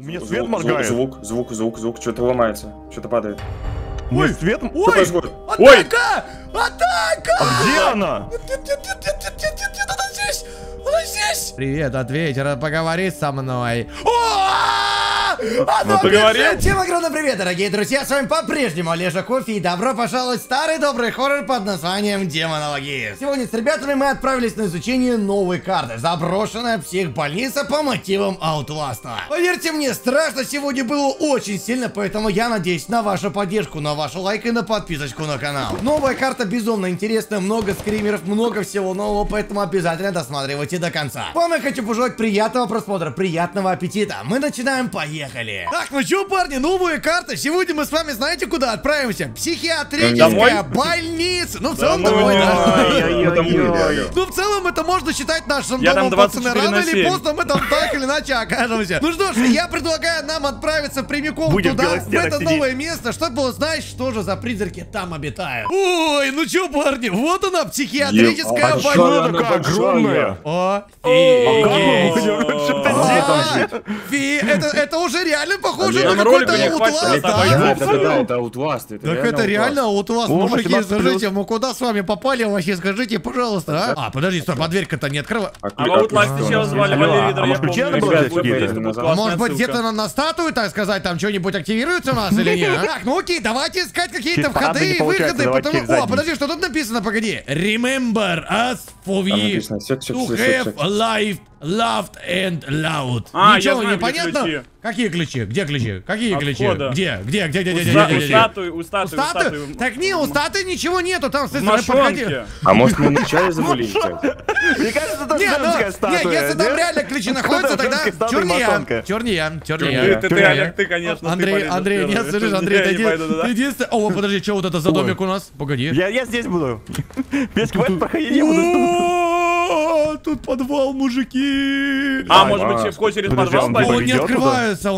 У меня свет моргает. Звук, что-то ломается, что-то падает. Ой, свет... Ой! Атака! Атака! А где она? Она здесь! Она здесь! Привет, ответь, поговори со мной. Всем огромный привет, дорогие друзья, с вами по-прежнему Олежа Кофе, и добро пожаловать в старый добрый хоррор под названием Демонология. Сегодня с ребятами мы отправились на изучение новой карты, заброшенная психбольница по мотивам Outlast'а. Поверьте мне, страшно сегодня было очень сильно, поэтому я надеюсь на вашу поддержку, на вашу лайк и на подписочку на канал. Новая карта безумно интересная, много скримеров, много всего нового, поэтому обязательно досматривайте до конца. Вам я хочу пожелать приятного просмотра, приятного аппетита. Мы начинаем, поехали. Так, ну чё, парни, новая карта. Сегодня мы с вами знаете куда отправимся? Психиатрическая больница. Ну, в целом, домой, да. Ну, в целом, это можно считать нашим домом, пацаны. Рано или поздно мы там так или иначе окажемся. Ну что ж, я предлагаю нам отправиться прямиком туда, в это новое место, чтобы узнать, что же за призраки там обитают. Ой, ну чё, парни, вот она, психиатрическая больница. Огромная. Это уже реально похоже на какой-то Outlast, да? Да, это Outlast. Так это реально Outlast, мужики, скажите, мы куда с вами попали вообще, скажите, пожалуйста, а? А, подожди, стой, дверь-ка-то не открывай. А Outlast еще звали, Валерий, может быть, где-то на статую, так сказать, там что-нибудь активируется у нас или нет? Так, ну окей, давайте искать какие-то входы и выходы, потому... О, подожди, что тут написано, погоди. Remember us for we to have life. Loved and loud. А, ничего не понятно? Ключи. Какие ключи? Где ключи? Какие ключи? Где? У статуи. Так не, у статуи ничего нету, там с этой подходи. А может мы начали забулить? Мне кажется, это женская статуя. Не, если там реально ключи находятся, тогда чернеян. Ты, Олег, ты, конечно. Андрей, нет, слышишь, Андрей, единственное. О, подожди, что вот это за домик у нас? Погоди. Я здесь буду. Без квест проходить не буду. Тут подвал, мужики. А, может быть, через подвал? Он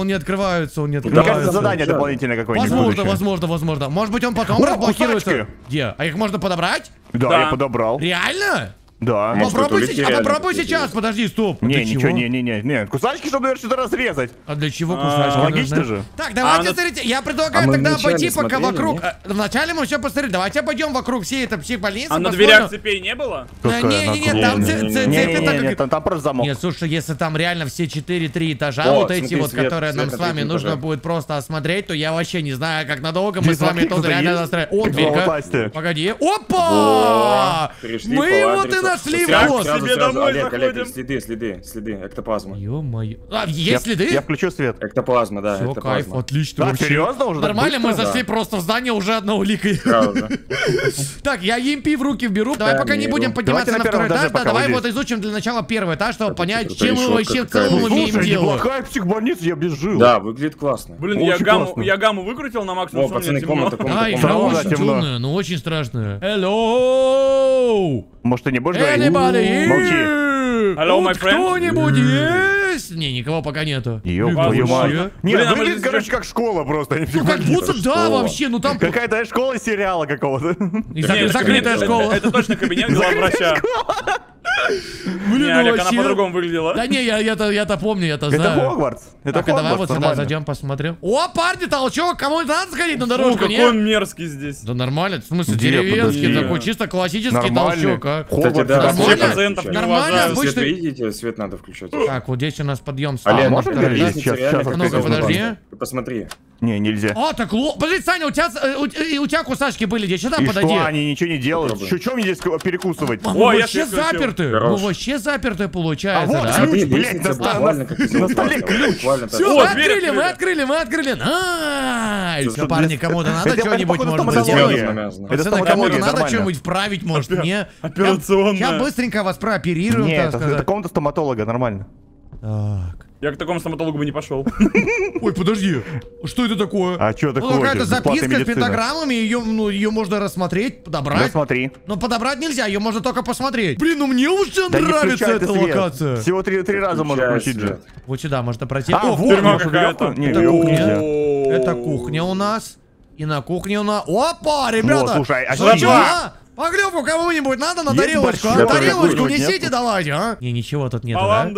не открывается. Мне кажется, задание дополнительное какое-нибудь. Возможно. Может быть, он потом разблокируется. Где? А их можно подобрать? Да, я подобрал. Реально? Да. Попробуй сейчас, подожди, стоп. Не, кусачки, чтобы, наверное, что-то разрезать. А для чего кусачки? Логично же. Так, давайте, смотрите, я предлагаю тогда пойти пока вокруг. Вначале мы все посмотрели, давайте пойдем вокруг всей этой психбольницы. А на дверях цепей не было? Нет, там просто замок. Нет, слушай, если там реально все 4-3 этажа, вот эти вот, которые нам с вами нужно будет просто осмотреть, то я вообще не знаю, как надолго мы с вами тут реально застроим. О, дверька. Погоди. Опа! Мы его ты на нашли его! Олег, следы, эктоплазма. Ё-моё. А, есть следы? Я включу свет. Эктоплазма, да. Все, кайф, отлично. Да, серьезно уже? Нормально, мы зашли просто в здание уже одной уликой. Так, я EMP в руки беру. Давай пока не будем подниматься на второй этаж. Давай вот изучим для начала первый этаж, чтобы понять, чем мы вообще в целом имеем дело. Неплохая психбольница, я безжил. Да, выглядит классно. Блин, я гамму выкрутил на максимум. О, пацаны, комната темная, но очень страшная. Hello! Может, ты не будешь говорить? Молчи. Кто-нибудь есть? Не, никого пока нету. Блин, выглядит, короче, как школа просто. Ну, как будто, да, вообще, ну там... Какая-то школа сериала какого-то. Закрытая школа. Это точно кабинет главврача. Блин, Олег, она по-другому выглядела. Да не, я-то помню, я-то знаю. Это Хогвартс. Так, давай вот сюда зайдем, посмотрим. О, парни, толчок, кому-нибудь надо сходить на дорожку, нет? Он мерзкий здесь. Да нормально, в смысле деревенский, такой чисто классический толчок, а. Нормально, обычно. Видите, свет надо включать. Так, вот здесь у нас подъем с Олег, можно ну-ка, подожди. Посмотри. Не, нельзя. А, так ло... Подожди, Саня, у тебя кусачки были, где сюда подойди. А, они ничего не делают. Что мне здесь перекусывать? Ой, вообще заперты. Ну вообще заперто получается. А вот да? Ключ, блядь, на столе ключ. Все, мы открыли. Найс. Парни, кому-то надо что-нибудь, может быть, сделать. Кому-то надо что-нибудь вправить, может, мне. Операционная. Я быстренько вас прооперирую. Нет, это какого-то стоматолога, нормально. Так. Я к такому стоматологу бы не пошел. Ой, подожди. Что это такое? А что такое? Ну, какая-то записка с пентаграммами, ее можно рассмотреть, подобрать. Смотри. Но подобрать нельзя, ее можно только посмотреть. Блин, ну мне уже нравится эта локация. Всего 3 раза можно просить же. Вот сюда можно пройти. А, вот какая-то. Это кухня у нас. И на кухне у нас... Опа, ребята! Слушай, а Поглёбку кому-нибудь надо на тарелочку, а тарелочку несите давайте, а? Не, ничего тут нету, да?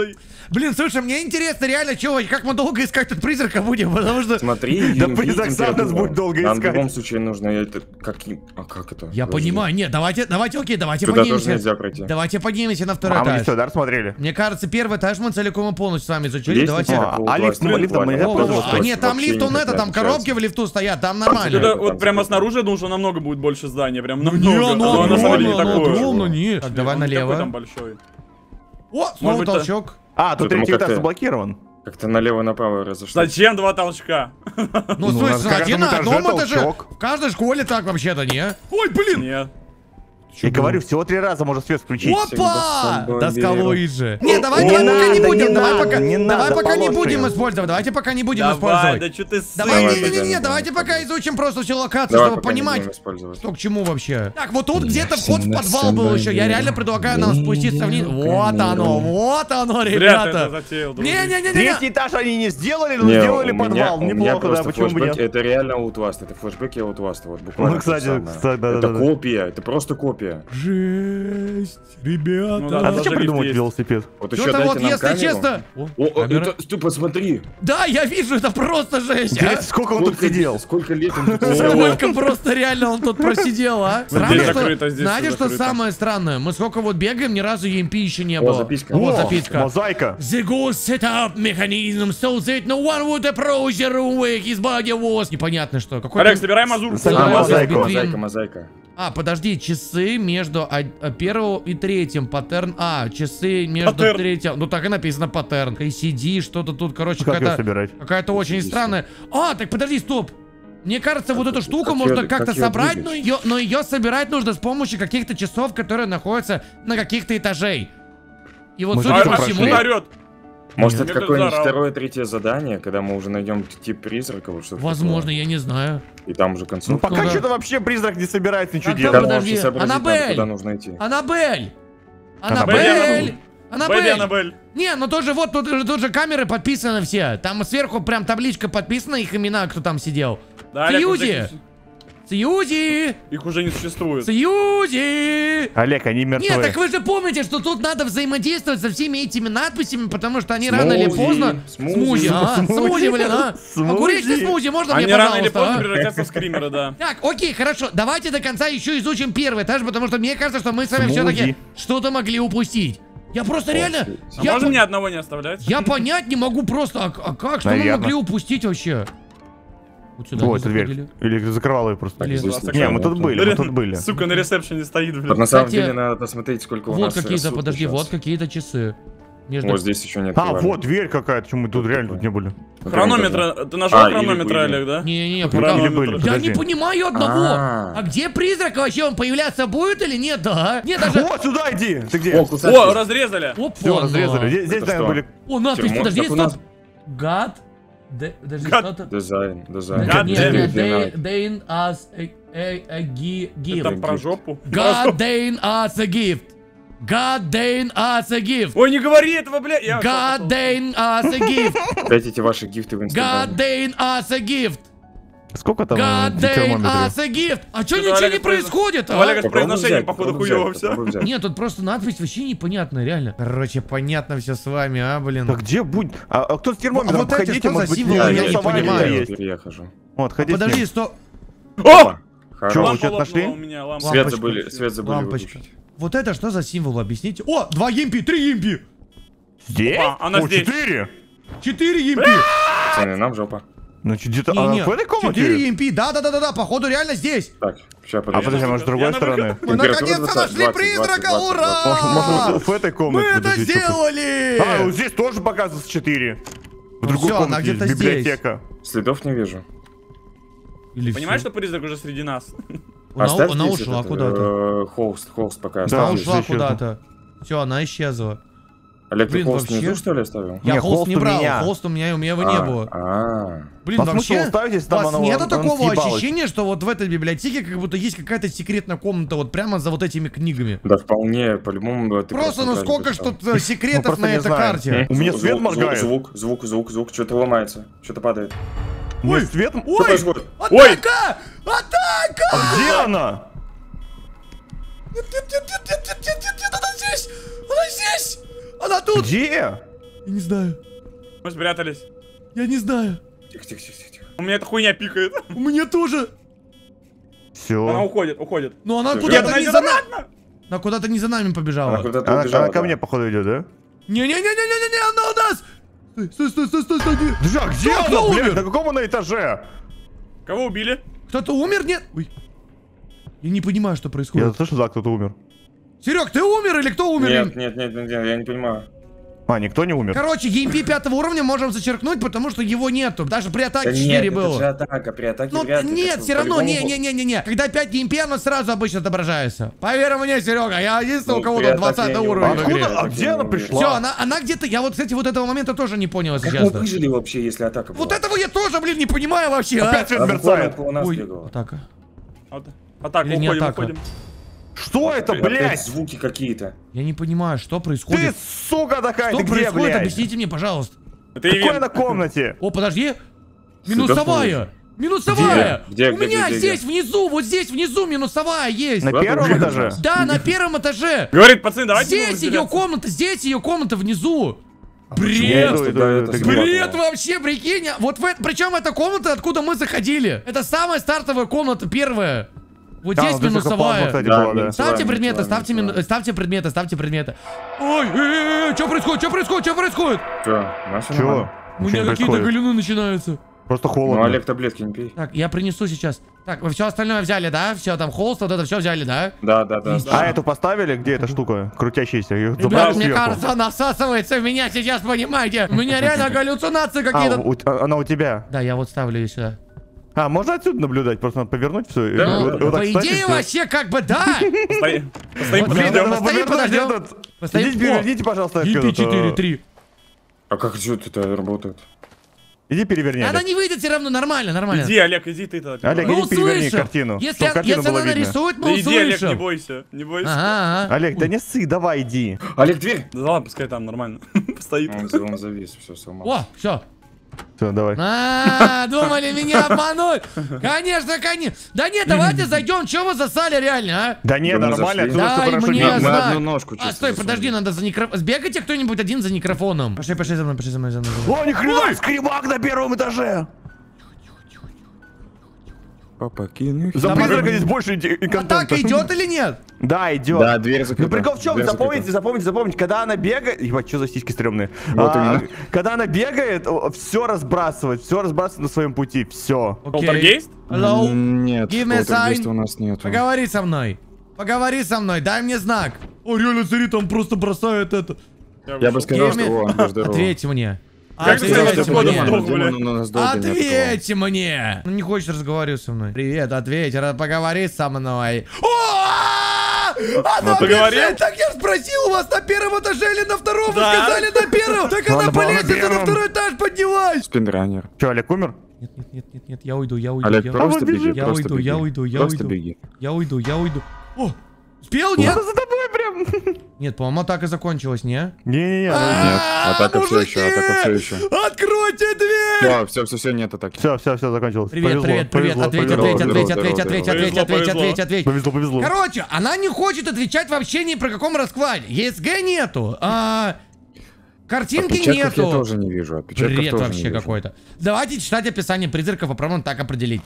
Блин, слушай, мне интересно реально, чего, как мы долго искать тут призрака будем, потому что... Смотри, да призрак сам нас будет долго искать. В любом случае нужно это... А как это? Я понимаю, нет, давайте, окей, давайте поднимемся. Давайте поднимемся на второй этаж. А, мы сюда смотрели. Мне кажется, первый этаж мы целиком и полностью сами изучили, давайте... А лифт, ну лифтом мы не... Нет, там лифт, он это, там коробки в лифту стоят, там нормально. Вот прямо снаружи, я думаю, что намного будет больше здания, прям намного. Ну, так, давай налево. О, снова толчок. А, тут третий этаж заблокирован. Как-то налево-направо разошло. Зачем два толчка? Ну, слушай, один на одном этаже. В каждой школе так вообще-то, не? Ой, блин! Я говорю, всего 3 раза можно свет включить. Опа! Доска Луиджи. Не, давай пока не будем. Давай пока не будем использовать. Давайте пока не будем использовать. Да что ты сын? Не, давайте пока изучим просто всю локацию, чтобы понимать, что к чему вообще. Так, вот тут где-то вход в подвал был еще. Я реально предлагаю нам спуститься вниз. Вот оно, ребята. Не-не-не-не. 3-й этаж они не сделали, но сделали подвал. Неплохо, да, почему бы нет? Это реально Outlast, это флешбеки Outlast. Вот буквально. Ну, кстати, да. Это копия, это просто копия. Жесть, ребята. Ну, да, а зачем придумать велосипед? Вот еще дайте вот, нам если камеру. Честно... О, это, ты посмотри. Да, я вижу, это просто жесть. А? Сколько он тут сидел? Сколько лет он тут сидел? Сколько просто реально он тут просидел, а? Знаете, что самое странное? Мы сколько вот бегаем, ни разу EMP еще не было. Вот записка. Мозаика. The goal setup mechanism so that no one would approach the room where his body was. Непонятно что. Олег, собираем мазурку. Мозаика. А, подожди, часы между 1-м и 3-м, паттерн. А, часы между 3-м. Ну так и написано паттерн. KCD, что-то тут, короче, какая-то очень странная. А, так подожди, стоп. Мне кажется, вот эту штуку можно как-то собрать, но ее собирать нужно с помощью каких-то часов, которые находятся на каких-то этажей. И вот судя по всему... Может, это какое-нибудь 2-3 задание, когда мы уже найдем тип призрака? Вот что-то возможно, такое. Я не знаю. И там уже концовка. Ну пока что-то вообще призрак не собирается ничего делать. Анабель! Анабель! Анабель! Анабель! Не, ну тоже вот, тут же камеры подписаны все. Там сверху прям табличка подписана, их имена, кто там сидел. Да, Сьюзи! Сьюзи! Их уже не существует. Сьюзи! Олег, они мертвы. Нет, так вы же помните, что тут надо взаимодействовать со всеми этими надписями, потому что они рано или поздно... Смузи, а? Смузи, блин, а? Огуречный смузи, можно мне, пожалуйста? Они рано или поздно превратятся в скримеры, да. Так, окей, хорошо, давайте до конца еще изучим первый этаж, потому что мне кажется, что мы с вами все-таки что-то могли упустить. Я просто реально... Можно мне одного не оставлять? Я понять не могу просто, а как, что мы могли упустить вообще? Вот сюда вот, дверь. Или закрывал ее просто. Не, мы тут были, Сука, на ресепшене стоит, блин. На самом деле надо смотреть, сколько у нас. Вот какие-то, подожди, вот какие-то часы. Вот здесь еще нет. А, вот дверь какая-то, что мы тут реально тут не были. Хронометра, ты нажал хронометра, Олег, да? Не-не-не, хронометра. Я не понимаю одного. А где призрак вообще, он появляться будет или нет, да? Нет, даже... Вот сюда иди! Ты где? О, разрезали! Все, разрезали. Здесь, наверное, были... О, надпись, подожди, стоп. Гад. God dang us a gift. Ой, не говори этого, бля. God dang us a gift. Дайте эти ваши гифты в Инстаграм. God dang us a gift. Сколько там? God dang us a gift. А чё ничего не происходит, а? Валя, произношение, походу, хуёво всё. Нет, тут просто надпись вообще непонятная, реально. Короче, понятно все с вами, а, блин. А где будет? А кто с термометром? Вот эти, что за символы, я не понимаю. Я хожу. Вот, ходи. Подожди, стоп. О! Чё, вы что-то нашли? Свет забыли выключить. Вот это что за символ, объясните? О, 2 EMP, 3 EMP! Здесь? Она здесь. 4 EMP! Пацаны, нам жопа. Ну, где-то... в этой комнате? 4 EMP, да-да-да-да, походу реально здесь. Так, сейчас подожди. А подожди, может, с другой стороны? Мы наконец-то нашли призрака, ура! Может, в этой комнате? Мы это сделали! А, здесь тоже показывается 4. В другой комнате есть библиотека. Следов не вижу. Понимаешь, что призрак уже среди нас? Она ушла куда-то. Холст пока остался. Она ушла куда-то. Все, она исчезла. Олег, ты холст внизу, что ли, оставил? Я холст не брал, холст у меня его не было. Блин, вообще, у вас нету такого ощущения, что вот в этой библиотеке как будто есть какая-то секретная комната вот прямо за вот этими книгами? Да вполне, по-любому. Просто, ну сколько ж тут секретов на этой карте? У меня свет моргает. Звук, что-то ломается, что-то падает. Ой, светом. Ой! Атака! Атака! А где она? Нет, она здесь! Она здесь! Она тут! Где? Я не знаю. Мы спрятались. Я не знаю. Тихо. У меня эта хуйня пикает. У меня тоже. Все. Она уходит. Но она куда-то не за нами. Она куда-то не за нами побежала. Она ко мне, походу, идет, да? Не-не-не-не-не-не, она у нас! Стой! Джак, где она, блядь? На каком она этаже? Кого убили? Кто-то умер? Нет? Ой. Я не понимаю, что происходит. Я слышал, да, кто-то умер. Серег, ты умер или кто умер? Нет, я не понимаю. А, никто не умер. Короче, геймпи 5 уровня можем зачеркнуть, потому что его нету. Даже при атаке 4 было. Нет, при атаке ну, нет, все равно, не. Когда 5 геймпи, оно сразу обычно отображается. Поверь мне, Серега, я единственный, у кого тут 20 уровень. Откуда? А где она пришла? Все, она где-то, я вот, кстати, вот этого момента тоже не понял сейчас. Как мы выжили вообще, если атака была? Вот этого я тоже, блин, не понимаю вообще. Опять отмерцает. Ой, атака. Атака, уходим. Что это, блядь? Звуки какие-то. Я не понимаю, что происходит. Ты, сука такая, что ты где, происходит? Блядь? Объясните мне, пожалуйста. Какое на комнате? О, подожди. Минусовая. Минусовая. Где, у меня здесь внизу, вот здесь внизу минусовая есть. На первом этаже? Да, на первом этаже. Говорит, пацаны, давайте. Здесь ее комната, внизу. Бред! Бред вообще, прикинь. Вот в этом, причем эта комната, откуда мы заходили. Это самая стартовая комната, первая. Вот здесь минусовая. Ставьте предметы, ставьте предметы. Ой, что происходит? Чё? У меня какие-то галюны начинаются. Просто холодно. Ну, Олег, таблетки не пей. Так, я принесу сейчас. Так, вы все остальное взяли, да? Все, там холст, вот это все взяли, да? Да. А эту поставили? Где эта штука? Крутящаяся. Ребят, мне кажется, она всасывается в меня сейчас, понимаете? У меня реально галлюцинации какие-то. Она у тебя? Да, я вот ставлю ее сюда. А, можно отсюда наблюдать? Просто надо повернуть все. Да. Вот по идее, вообще, как бы, да! Постоим, подождем. Переверните, пожалуйста. Иди, 4, 3. А как же это работает? Иди переверни. Она не выйдет все равно, нормально. Иди, Олег, иди ты. Олег, иди переверни картину. Если она нарисует, мы услышим. Иди, Олег, не бойся. Олег, да не ссы, давай, иди. Олег, дверь. Да ладно, пускай там нормально постоит. Он завис, все сломал. О, все. Все, давай. Думали меня обмануть. Конечно. Да нет, давайте зайдем. Чего вы засали реально, а? Да нет, нормально. Дай мне ножку. А, стой, подожди, надо за микрофон. Сбегайте кто-нибудь один за микрофоном. Пошли за мной. О, ни хрена, скребак на первом этаже. Папа, кинь. За призрака здесь больше контента. Атака идет или нет? Да, идет. Да, дверь закрыта. Ну прикол в чем? Запомните, когда она бегает. Ебать, что за стички стрёмные? Когда она бегает, все разбрасывает на своем пути. Все. Полтергейст? Нет, полтергейста у нас нет. Поговори со мной, дай мне знак. О, реально, смотри, там просто бросает это. Я бы сказал, что ответь мне. Ответь мне! Ну не хочешь разговаривать со мной? Привет, ответь, поговори со мной. Она бежит, так я спросил у вас на первом этаже или на втором, вы сказали на первом. Так она полезет, на второй этаж поднялась. Спинранер. Че, Олег умер? Нет, я уйду. Олег, просто беги, я уйду. О, успел, нет? Нет, по-моему, атака закончилась, не? Не-не-не, атака все еще. Откройте дверь! Все, нет атаки. Все, закончилось. Привет, ответь. Повезло. Короче, она не хочет отвечать вообще ни про каком раскладе. ЕСГ нету, картинки нету. Я тоже не вижу, бред вообще какой-то. Давайте читать описание призраков, а правильно так определить.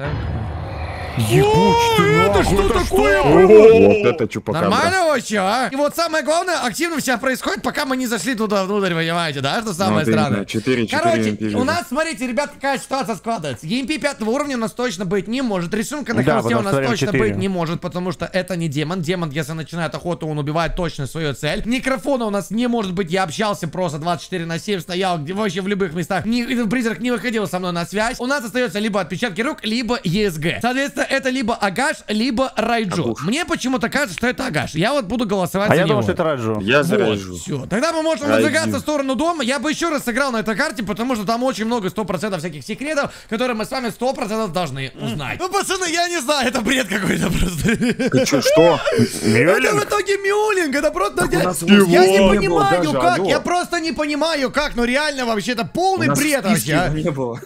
Это что такое? Вот это чупакабра. Нормально вообще, а? И вот самое главное, активно все происходит, пока мы не зашли туда внутрь, понимаете, да? Что самое странное. Короче, у нас, смотрите, ребят, какая ситуация складывается. Геймпи 5 уровня у нас точно быть не может. Рисунка на хвосте у нас точно быть не может, потому что это не демон. Демон, если начинает охоту, он убивает точно свою цель. Микрофона у нас не может быть. Я общался просто 24/7, стоял вообще в любых местах. Призрак не выходил со мной на связь. У нас остается либо отпечатки рук, либо ЕСГ. Соответственно, это либо Агаш, либо Райдзю. Мне почему-то кажется, что это Агаш. Я вот буду голосовать за него. А я думаю, что это Райдзю. Я за Райдзю. Все. Тогда мы можем выдвигаться в сторону дома. Я бы еще раз сыграл на этой карте, потому что там очень много 100% всяких секретов, которые мы с вами 100% должны узнать. Ну, пацаны, я не знаю, это бред какой-то просто. Ты че, что? Это в итоге мюлинг. Это просто... Я не понимаю, как. Я просто не понимаю, как. Ну, реально, вообще, это полный бред вообще.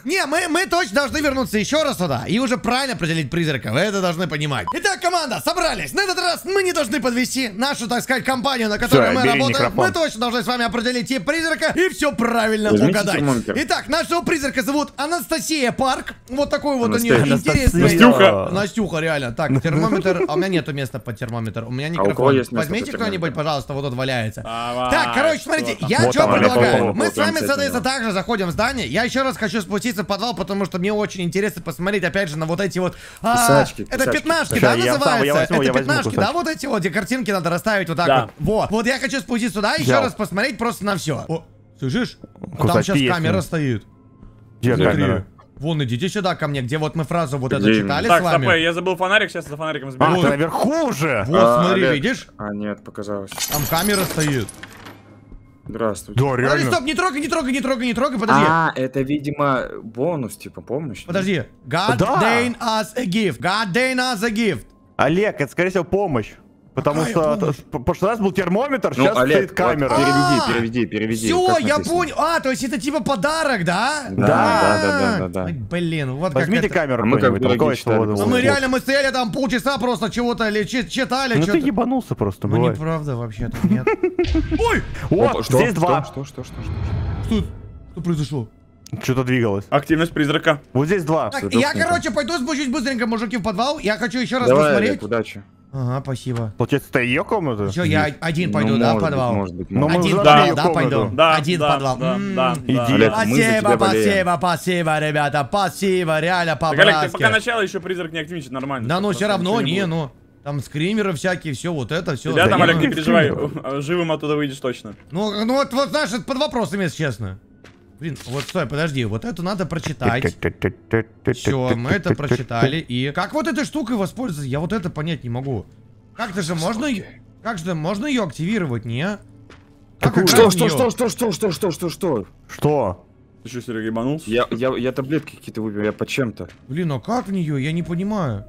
Не, мы точно должны вернуться еще раз туда и уже правильно определить призрак. призрака. Вы это должны понимать. Итак, команда, собрались. На этот раз мы не должны подвести нашу, так сказать, компанию, на которой мы работаем. Микрофон. Мы точно должны с вами определить тип призрака и все правильно угадать. Итак, нашего призрака зовут Анастасия Парк. Вот такой вот у нее интересный. Настюха. Настюха, реально. Так, термометр. А у меня нету места под термометр. У меня микрофон. Возьмите кто-нибудь, пожалуйста, вот тут валяется. Так, короче, смотрите, я что предлагаю. Мы с вами, соответственно, также заходим в здание. Я еще раз хочу спуститься в подвал, потому что мне очень интересно посмотреть, опять же, на вот эти вот... Это пятнашки, да, называются? Это пятнашки, да, вот эти вот, где картинки надо расставить вот так вот. Вот, я хочу спуститься сюда, еще раз посмотреть просто на все. О, слышишь? Там сейчас камера стоит. Где камера? Вон, идите сюда ко мне, где вот мы фразу вот эту читали с вами. Так, я забыл фонарик, сейчас за фонариком сбегу. А, наверху уже! Вот, смотри, видишь? А, нет, показалось. Там камера стоит. Здравствуйте. Да, реально. Подожди, стоп, не трогай, не трогай, не трогай, не трогай, подожди. А, это, видимо, бонус, типа, помощь. Подожди. God deign us a gift. God deign us a gift. Олег, это, скорее всего, помощь. Потому что в прошлый раз был термометр, сейчас стоит камера. Переведи, переведи. Все, я понял. А, то есть это типа подарок, да? Да. Блин, вот как. Возьмите камеру, мы как бы. Мы реально, мы стояли там полчаса просто чего-то читали. Ну ты ебанулся просто, ну неправда вообще-то, нет. Ой! Вот, здесь два. Что произошло? Что-то двигалось. Активность призрака. Вот здесь два. Я, короче, пойду спущусь быстренько, мужики, в подвал. Я хочу еще раз посмотреть. Удачи. Ага, спасибо. Получается, это ее комната? Что, я один пойду, да, в подвал? Может быть, один подвал, да, пойду. Один подвал. Спасибо, спасибо, спасибо, ребята. Спасибо, реально, по-братски. Пока начало еще призрак не активничает, нормально. Да, ну все равно, не, ну. Там скримеры всякие, все вот это, все. Да, там, Олег, не переживай, живым оттуда выйдешь точно. Ну вот, знаешь, под вопросами, если честно. Блин, вот стой, подожди, вот это надо прочитать. Все, мы это прочитали. И как вот этой штукой воспользоваться? Я вот это понять не могу. Как-то же можно, как-то можно ее активировать, не? Что? Ты что, Серега, ебанулся? Я таблетки какие-то выпил, я по чем-то. Блин, а как в нее? Я не понимаю.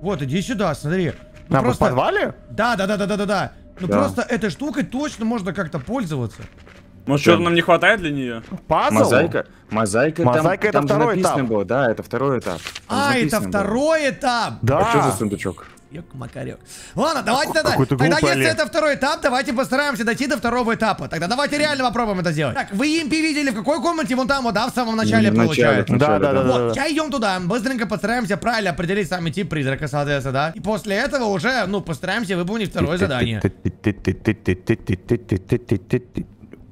Вот иди сюда, смотри. Ну, просто в подвале? Да. Ну просто этой штукой точно можно как-то пользоваться. Может, что-то нам не хватает для нее? Пазл? Мозаика там, это второй этап. Было. Да, это второй этап. А, это второй этап? Да. А что за сундучок? Ёк-макарёк. Ладно, давайте тогда. Тогда, если это второй этап, давайте постараемся дойти до второго этапа. Тогда давайте реально попробуем это сделать. Так, вы EMP видели в какой комнате? Вон там, вот, да, в самом начале получается. Да. Вот, сейчас идем туда, быстренько постараемся правильно определить сами тип призрака, соответственно, да. И после этого уже, ну, постараемся выполнить второе задание.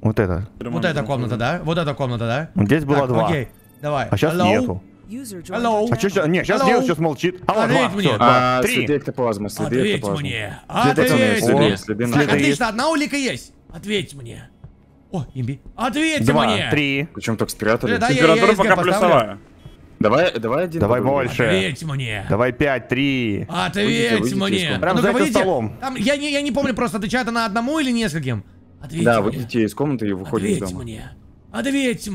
Вот это. Вот эта комната, да? Вот эта комната, да? Здесь было два. Окей, давай. А сейчас нету. Hello. А что? Не, сейчас девушка сейчас молчит. Ответь мне. Следы эктоплазмы. Ответь мне. Отлично, одна улика есть. Ответь мне. О, имби. Ответь мне. 3. Причем только с пиратами. Температура пока плюсовая. Давай больше. Ответь мне. Давай 5, 3. Ответь мне. Прям за этим столом. Я не помню, просто отвечает она одному или нескольким. Ответьте мне. Выйдите из комнаты и выходите из дома. Ответьте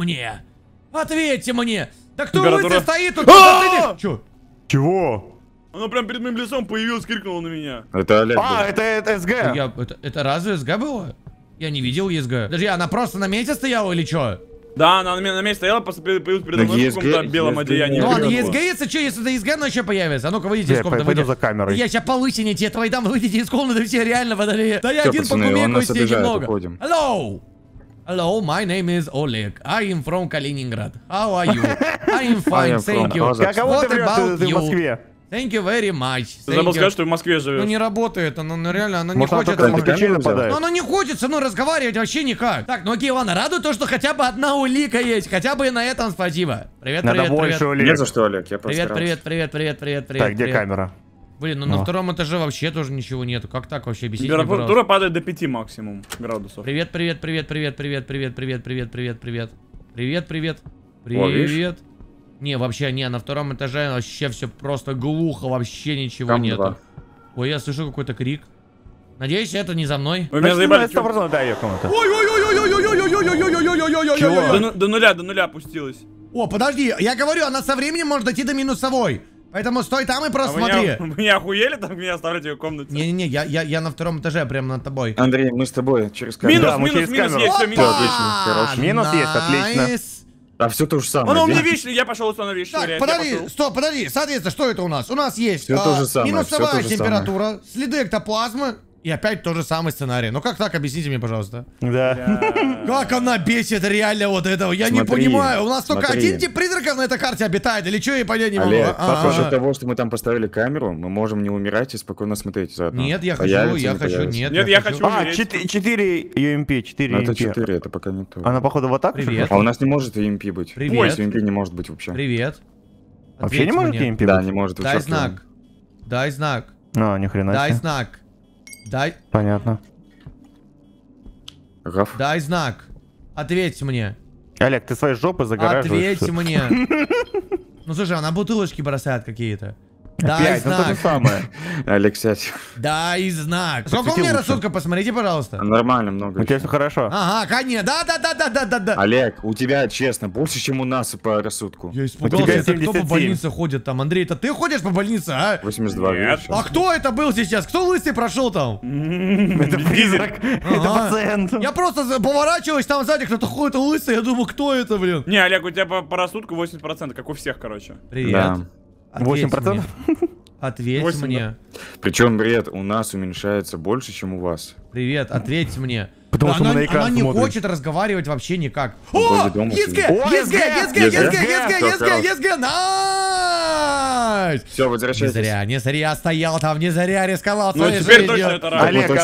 мне! Да кто вы стоит тут? Чего? Она прям перед моим лицом появилась, крикнула на меня. Это Олег. А, это СГ. Это разве СГ было? Я не видел СГ. Подожди, она просто на месте стояла или что? Да, она на месте стояла, появилась передо мной в каком-то белом одеянии. Ну ладно, ЕСГ, если ЕСГ, она еще появится. А ну-ка, выйдите из комнаты. Пойду за камерой. Я сейчас повысине тебе твои дам, выйдите из комнаты все реально, подали. Да я один покумекаю с тебе немного. Hello, my name is Oleg. I am from Kaliningrad. How are you? I am fine, thank you. What about you? Thank you very much. Ты забыл сказать, что в Москве живешь. Ну не работает, она реально, она не хочет. Но она не хочет со мной разговаривать вообще никак. Так, ну окей, ладно, радует то, что хотя бы одна улика есть. Хотя бы и на этом спасибо. Привет. Не за что, Олег, я постараюсь. Привет. Так, где камера? Блин, ну на втором этаже вообще тоже ничего нету. Как так вообще объяснить? Температура падает до 5 максимум градусов. Привет. Не, вообще, не, на втором этаже вообще все просто глухо, вообще ничего там нету. 2. Ой, я слышу какой-то крик. Надеюсь, это не за мной. Вы меня заебали. Ой, до нуля опустилась. О, подожди, я говорю, она со временем может дойти до минусовой. Поэтому стой там и просто смотри. Меня охуели там, меня оставлять в комнате? Не-не-не, я на втором этаже, прям над тобой. Андрей, мы с тобой через камеру. Минус есть, отлично. Минус есть, отлично. А все то же самое. Оно у меня вечно, я пошел установить. Так, что, подожди, стоп, подожди. Соответственно, что это у нас? У нас есть все то же самое, минусовая температура, следы эктоплазмы. И опять тот же самый сценарий. Ну как так, объясните мне, пожалуйста. Да. Как она бесит реально вот этого. Я не понимаю. У нас только один тип призраков на этой карте обитает. Или что, я понять не могу. Похоже того, что мы там поставили камеру, мы можем не умирать и спокойно смотреть заодно. Нет, я хочу, нет. Нет, я хочу. А, 4 UMP, 4 UMP. Это 4, это пока не то. Она, походу, вот так? Привет. А у нас не может UMP быть. Привет. UMP не может быть вообще. Привет. Вообще не может UMP быть? Да, не может. Дай знак. Дай знак. А, ни хрена себе. Дай знак. Дай. Понятно. Гав. Дай знак. Ответь мне. Олег, ты своей жопы загораживаешь. Ответь мне. Ну слушай, она бутылочки бросает какие-то. Дай знак. Олег, сядь. Дай знак. Сколько у меня рассудка, посмотрите, пожалуйста. Нормально, много. У тебя все хорошо. Ага, конечно. Да. Олег, у тебя, честно, больше, чем у нас по рассудку. Я испугался. Это кто по больнице ходит там? Андрей, это ты ходишь по больнице, а? 82. А кто это был сейчас? Кто лысый прошел там? Это призрак. Это пациент. Я просто поворачиваюсь, там сзади кто-то ходит лысый. Я думаю, кто это, блин? Не, Олег, у тебя по рассудку 80%, как у всех, короче. Привет. 8%? Ответь 8, мне. Да. Причем бред у нас уменьшается больше, чем у вас. Привет, ответь мне. Потому что она не хочет разговаривать вообще никак. О! ЕСГ! Найс! Все, возвращайтесь. Не зря стоял там, не зря рисковал. Ну теперь точно это работает.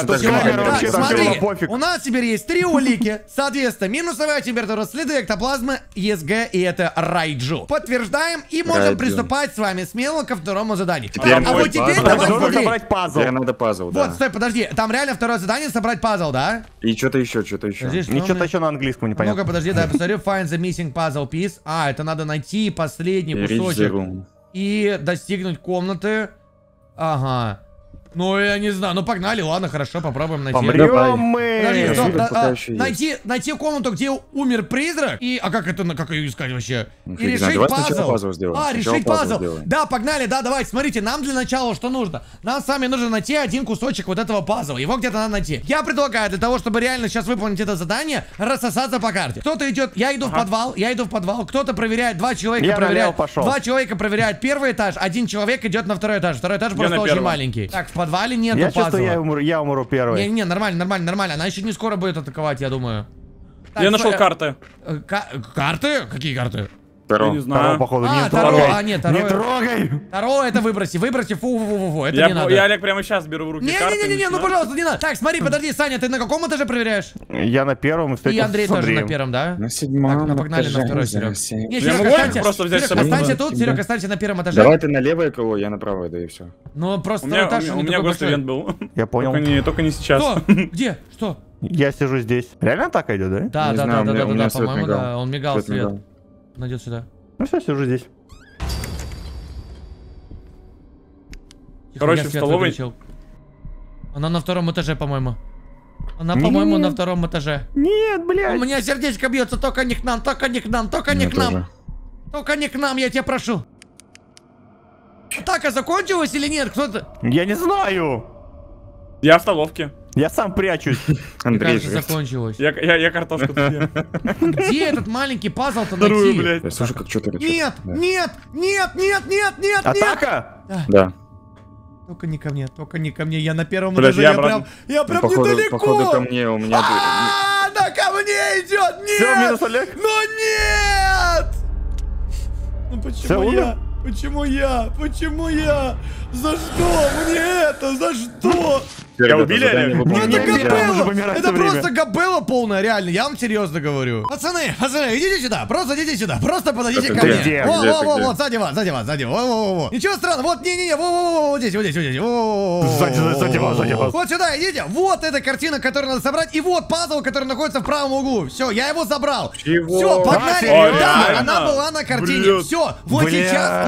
Смотри, у нас теперь есть три улики. Соответственно, минусовая температура, следы эктоплазмы, ЕСГ и это Райдзю. Подтверждаем и можем приступать с вами смело ко второму заданию. А вот теперь давайте собрать пазл. Надо пазл, да. Вот, стой, подожди. Там реально второе задание собрать пазл, да? И что-то еще. Что-то еще на английском непонятно. Ну-ка, подожди, дай я посмотрю. Find the missing puzzle piece. А, это надо найти последний кусочек. И достигнуть комнаты. Ага. Ну, я не знаю. Ну, погнали. Ладно, хорошо, попробуем найти. Помрем мы. Подожди, стоп, найти комнату, где умер призрак. И, а как это, как ее искать вообще? И решить пазл. А, решить пазл. Да, погнали, да, давайте. Смотрите, нам для начала что нужно? Нам с вами нужно найти один кусочек вот этого пазла. Его где-то надо найти. Я предлагаю для того, чтобы реально сейчас выполнить это задание, рассосаться по карте. Кто-то идет, я иду в подвал, кто-то проверяет, два человека проверяют первый этаж, один человек идет на второй этаж просто очень маленький. Так, в подвале нету пазла. Чувствую, я умру первый. Не, нормально. Она еще не скоро будет атаковать, я думаю. Так, я нашел карты. Карты? Какие карты? Таро. Не знаю. Таро, походу, не трогай. Таро это выброси, фу, это не надо. Я, Олег, прямо сейчас беру в руки карты. Не, ну пожалуйста, не надо. Так, смотри, подожди, Саня, ты на каком этаже проверяешь? Я на первом, и Андрей тоже на первом, да? На седьмом. Так, погнали на второй, Серег. Серег, останься тут, Серег, останься на первом этаже. Давай ты на левое крыло, я на правое, да и все. Ну, просто этаж у меня гостевент был. Я понял. Только не сейчас. Где? Что? Я сижу здесь. Реально так идет, да? Да, по-моему, да, он мигал свет. Найдет сюда. Ну все, сижу здесь. Короче, в столовой. Она на втором этаже, по-моему. Она, по-моему, на втором этаже. Нет, блядь. У меня сердечко бьется, только не к нам, только не к нам. Только не к нам, я тебя прошу. Атака закончилась или нет? Кто-то... Я не знаю. Я в столовке. Я сам прячусь. Андрей, закончилось. Я картошку съел. Где этот маленький пазл-то найти? Слушай, как что-то... Нет! Атака? Да. Только не ко мне. Я на первом этаже. Я прям недалеко. Походу ко мне, у меня... А, она ко мне идет! Нет! Все, минус Олег. Ну нет! Ну почему я? Почему я? За что мне это? За что? Я убили, это просто габелла полная, реально, я вам серьезно говорю. Пацаны, идите сюда, просто подойдите ко мне. Во, сзади вас. Ничего странного, вот, вот здесь. Сзади вас. Вот сюда идите, вот эта картина, которую надо собрать, и вот пазл, который находится в правом углу. Все, я его забрал. Все, погнали. Да, она была на картине. Все, вот сейчас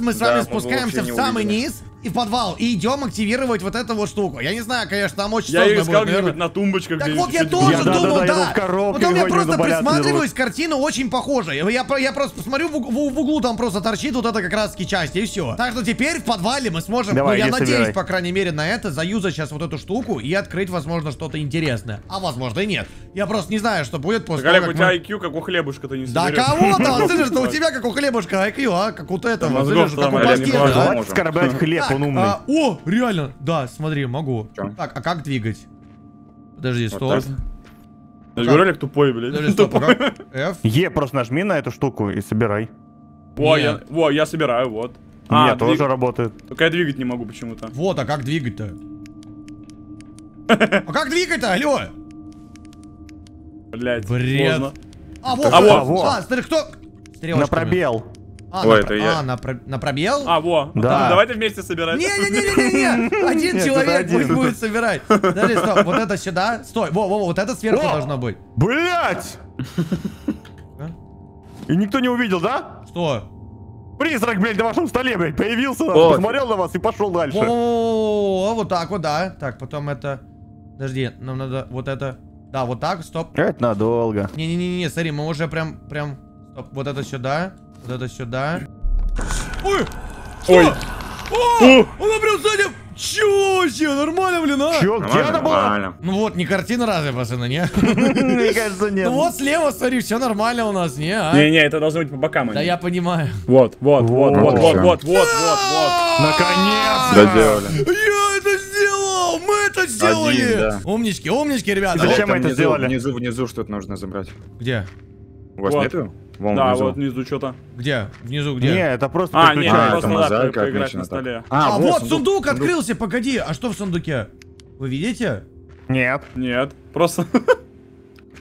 мы с вами спускаемся в самый низ. и в подвал. И идем активировать вот эту вот штуку. Я не знаю, конечно, там очень сложно будет, наверное. На тумбочках. Так вот я тоже думал, да. Потом я просто присматриваюсь, картина очень похожая. Я просто посмотрю, в углу там просто торчит вот эта как раз-таки часть, и все. Так что теперь в подвале мы сможем, давай, ну я надеюсь, собирай, по крайней мере, на это, заюзать сейчас вот эту штуку и открыть, возможно, что-то интересное. А возможно и нет. Я просто не знаю, что будет после того, как у тебя IQ, как у хлебушка, ты не соберешь. Да кого там, слышишь, у тебя как у хлебушка IQ, а? Как вот этого, слышишь, как у пастила. Скорблять хлеб, он умный. О, реально, да, смотри, могу. Так, а как двигать? Подожди, стоп. Ролик тупой, блядь. Е, просто нажми на эту штуку и собирай. Во, я собираю, вот. А, тоже работает. Только я двигать не могу почему-то. Вот, а как двигать-то? А как двигать-то, алло? Блядь, можно. А, смотри, кто? На пробел. На пробел? А, во. Да. Давайте вместе собирать. Не-не-не-не-не. Один человек будет собирать. Подожди, стоп. Вот это сюда. Стой. Во-во-во. Вот это сверху должно быть. Блять! И никто не увидел, да? Что? Призрак, блядь, на вашем столе, блядь, появился, посмотрел на вас и пошел дальше. О, вот так вот, да. Так, потом это... Подожди, нам надо вот это... Да, вот так, стоп. Это надолго. Не-не-не, смотри, мы уже прям... Стоп, вот это сюда. Вот это сюда. Ой! Ой! О! Она прям сзади! Чё себе? Нормально, блин, а? Чё, где она была? Ну вот, не картина разве, пацаны, не? Мне кажется, нет. Ну вот слева, смотри, все нормально у нас, не, а? Не-не, это должно быть по бокам. Да я понимаю. Вот, вот, вот, вот, вот, вот, вот, вот. Наконец-то! Доделали. Это сделали! Один, да. Умнички, умнички, ребята. Зачем мы это сделали? Внизу что-то нужно забрать. Где? У вас вот нету? Вон, да, внизу. Вот внизу что-то. Где? Внизу где? Не, это просто просто надо поиграть на столе. А вот сундук открылся, погоди. А что в сундуке? Вы видите? Нет. Нет, просто...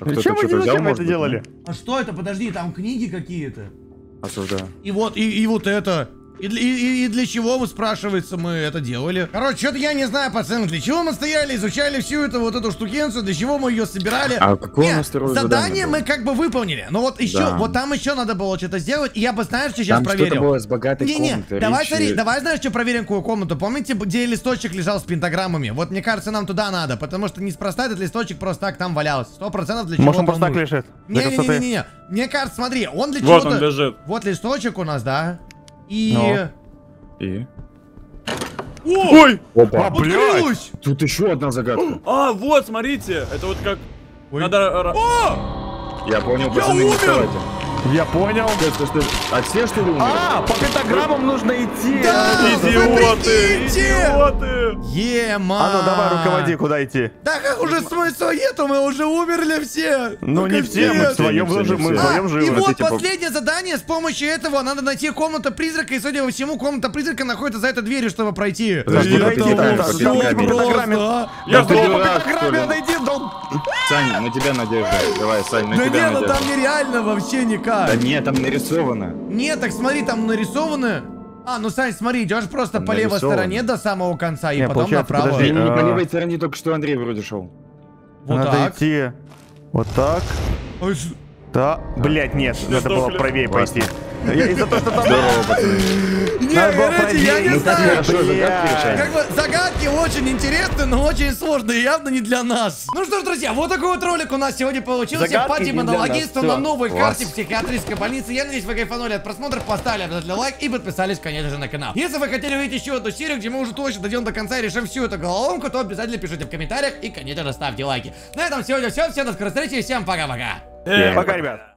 Зачем мы это делали? А что это? Подожди, там книги какие-то. Осуждаю. И вот, и вот это... И для чего, мы спрашивается, мы это делали? Короче, что-то я не знаю, пацаны, для чего мы стояли, изучали всю эту вот эту штукенцию, для чего мы ее собирали. А какое у нас второе задание мы как бы выполнили, но вот еще, вот там еще надо было что-то сделать, и я бы, знаешь, что сейчас проверил. Там что-то было с богатой комнатой. Давай, смотри, давай, знаешь, что проверим какую комнату. Помните, где листочек лежал с пентаграммами? Вот, мне кажется, нам туда надо, потому что неспроста этот листочек просто так там валялся. 100% для чего-то. Может, он просто так лежит? Не-не-не-не-не. Мне кажется, смотри, он для чего-то... Вот он лежит. Вот листочек у нас, да? И... Ой! Опа! Открылось! Тут еще одна загадка. А, вот, смотрите! Это вот как... Надо... Я понял, пацаны, не вставайте. Я понял. От всех, что ли, умер? А, по пентаграммам нужно идти. Да, идиоты! Идиоты! Ема! А ну давай, руководи, куда идти. Да как уже свой соету, мы уже умерли все. Ну не все, мы в своем живы. И вот последнее задание, с помощью этого надо найти комнату призрака, и судя по всему, комната призрака находится за этой дверью, чтобы пройти. Я думал, по пентаграмме найди, Саня, на тебя надежда. Давай, Саня, на тебя надежда. Да нет, ну там нереально вообще никак. Да нет, там нарисовано. Нет, так смотри, там нарисовано. А, ну, Сань, смотри, идешь просто там по левой стороне до самого конца, и потом направо. Подожди, не по левой стороне только что Андрей вроде шел. Вот надо так идти. Вот так. Ой, да, блядь, нет, надо было правее пойти. Из-за того, что там... Я не знаю. Загадки очень интересные, но очень сложные, явно не для нас. Ну что ж, друзья, вот такой вот ролик у нас сегодня получился. По демонологисту на новой карте психиатрической больницы. Я надеюсь, вы кайфанули от просмотра, поставили обязательно лайк и подписались, конечно же, на канал. Если вы хотели увидеть еще одну серию, где мы уже точно дойдем до конца и решим всю эту головоломку, то обязательно пишите в комментариях и, конечно же, ставьте лайки. На этом сегодня все. Всем до скорой встречи и всем пока-пока. Пока, ребят.